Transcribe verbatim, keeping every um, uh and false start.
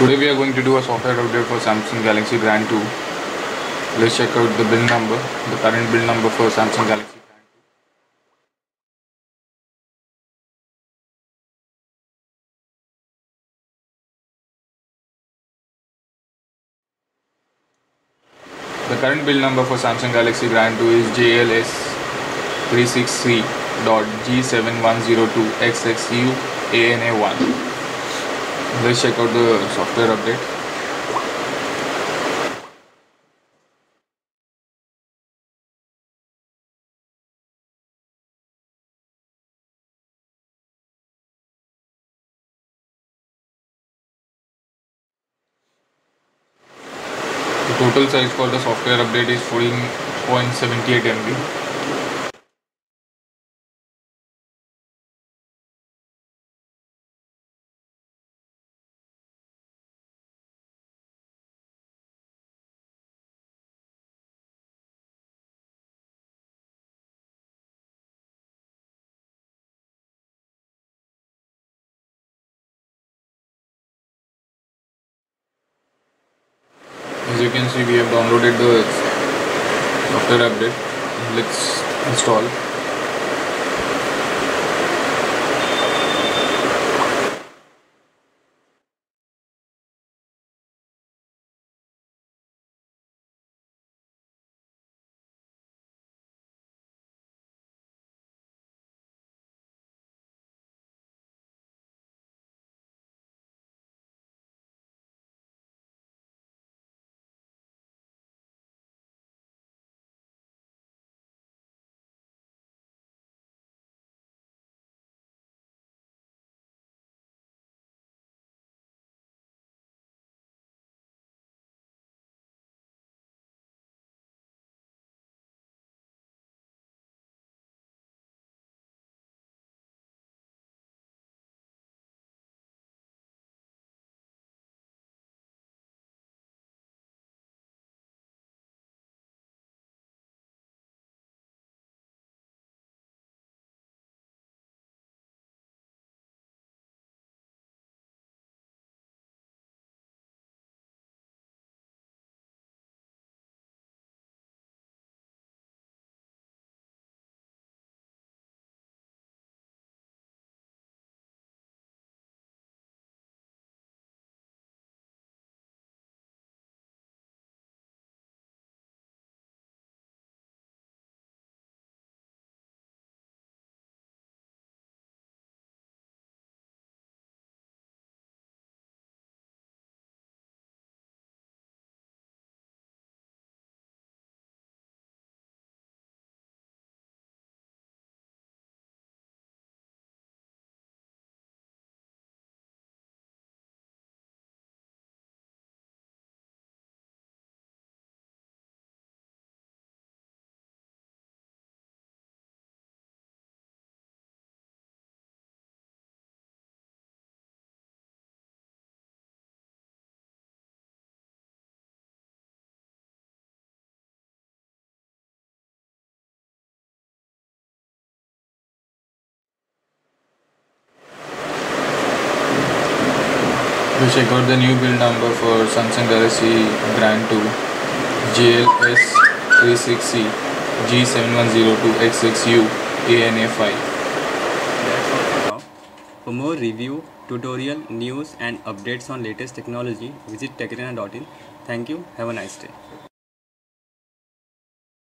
Today we are going to do a software update for Samsung Galaxy Grand two. Let's check out the build number, the current build number for Samsung Galaxy Grand two. The current build number for Samsung Galaxy Grand two is J L S three six C G seven one zero two X X U A N A one. Let's check out the software update. The total size for the software update is fourteen point seven eight megabytes. As you can see, we have downloaded the software update. Let's install. We check out the new build number for Samsung Galaxy Grand two, J L S three six C G seven one zero two X six U A N A five. For more review, tutorial, news and updates on latest technology, visit tech arena dot in. Thank you. Have a nice day.